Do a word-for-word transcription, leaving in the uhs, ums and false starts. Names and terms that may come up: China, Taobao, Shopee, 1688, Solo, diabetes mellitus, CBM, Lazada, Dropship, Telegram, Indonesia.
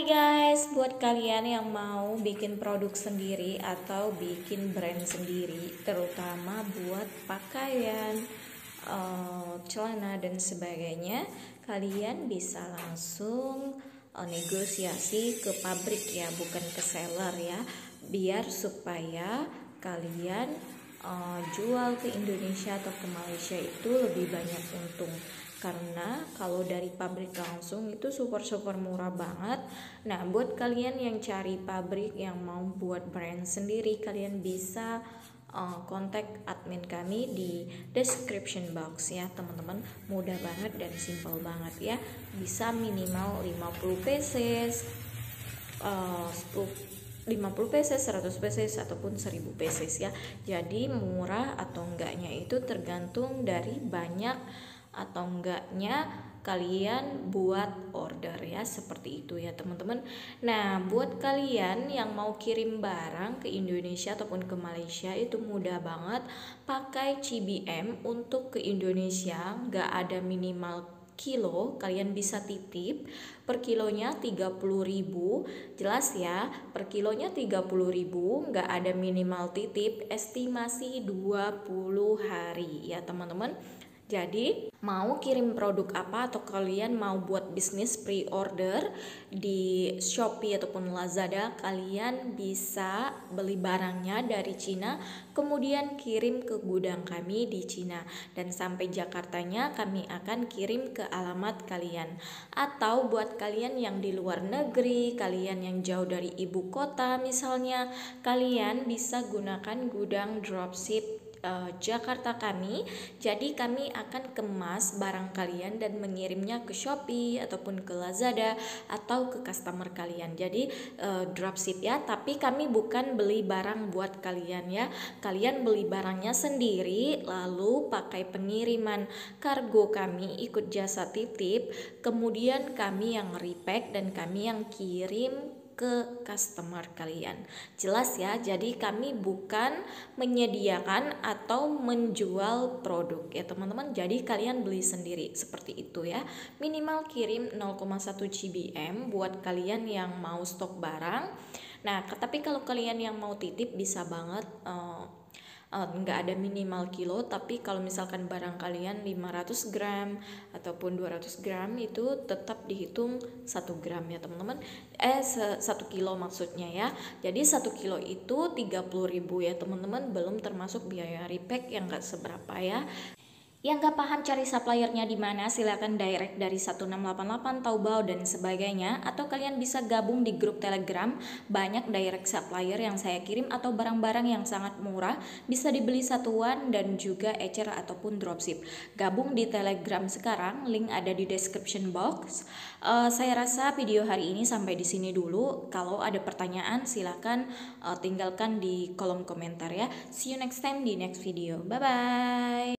Hai guys, buat kalian yang mau bikin produk sendiri atau bikin brand sendiri, terutama buat pakaian, uh, celana dan sebagainya, kalian bisa langsung uh, negosiasi ke pabrik ya, bukan ke seller ya, biar supaya kalian uh, jual ke Indonesia atau ke Malaysia itu lebih banyak untung. Karena kalau dari pabrik langsung itu super-super murah banget. Nah, buat kalian yang cari pabrik yang mau buat brand sendiri, kalian bisa uh, kontak admin kami di description box ya teman-teman. Mudah banget dan simple banget ya. Bisa minimal lima puluh pieces, uh, lima puluh pieces, seratus pieces, ataupun seribu pieces ya. Jadi murah atau enggaknya itu tergantung dari banyak atau enggaknya kalian buat order ya, seperti itu ya teman-teman. Nah, buat kalian yang mau kirim barang ke Indonesia ataupun ke Malaysia itu mudah banget, pakai C B M untuk ke Indonesia, nggak ada minimal kilo, kalian bisa titip per kilonya tiga puluh ribu, jelas ya, per kilonya tiga puluh ribu, nggak ada minimal titip, estimasi dua puluh hari ya teman-teman. Jadi, mau kirim produk apa atau kalian mau buat bisnis pre-order di Shopee ataupun Lazada, kalian bisa beli barangnya dari Cina, kemudian kirim ke gudang kami di Cina. Dan sampai Jakartanya kami akan kirim ke alamat kalian. Atau buat kalian yang di luar negeri, kalian yang jauh dari ibu kota misalnya, kalian bisa gunakan gudang dropship Uh, Jakarta kami. Jadi kami akan kemas barang kalian dan mengirimnya ke Shopee ataupun ke Lazada atau ke customer kalian. Jadi uh, dropship ya, tapi kami bukan beli barang buat kalian ya. Kalian beli barangnya sendiri lalu pakai pengiriman kargo kami, ikut jasa titip, kemudian kami yang repack dan kami yang kirim ke customer kalian. Jelas ya, jadi kami bukan menyediakan atau menjual produk ya teman-teman. Jadi kalian beli sendiri seperti itu ya. Minimal kirim nol koma satu C B M buat kalian yang mau stok barang. Nah, tapi kalau kalian yang mau titip bisa banget uh, nggak uh, ada minimal kilo, tapi kalau misalkan barang kalian lima ratus gram ataupun dua ratus gram itu tetap dihitung satu gram ya teman-teman, eh satu kilo maksudnya ya. Jadi satu kilo itu tiga puluh ribu ya teman-teman, belum termasuk biaya repack yang nggak seberapa ya. Yang gak paham cari suppliernya di mana, silakan direct dari satu enam delapan delapan, Taobao dan sebagainya, atau kalian bisa gabung di grup Telegram, banyak direct supplier yang saya kirim atau barang-barang yang sangat murah bisa dibeli satuan dan juga ecer ataupun dropship. Gabung di Telegram sekarang, link ada di description box. Uh, saya rasa video hari ini sampai di sini dulu. Kalau ada pertanyaan silakan uh, tinggalkan di kolom komentar ya. See you next time di next video. Bye bye.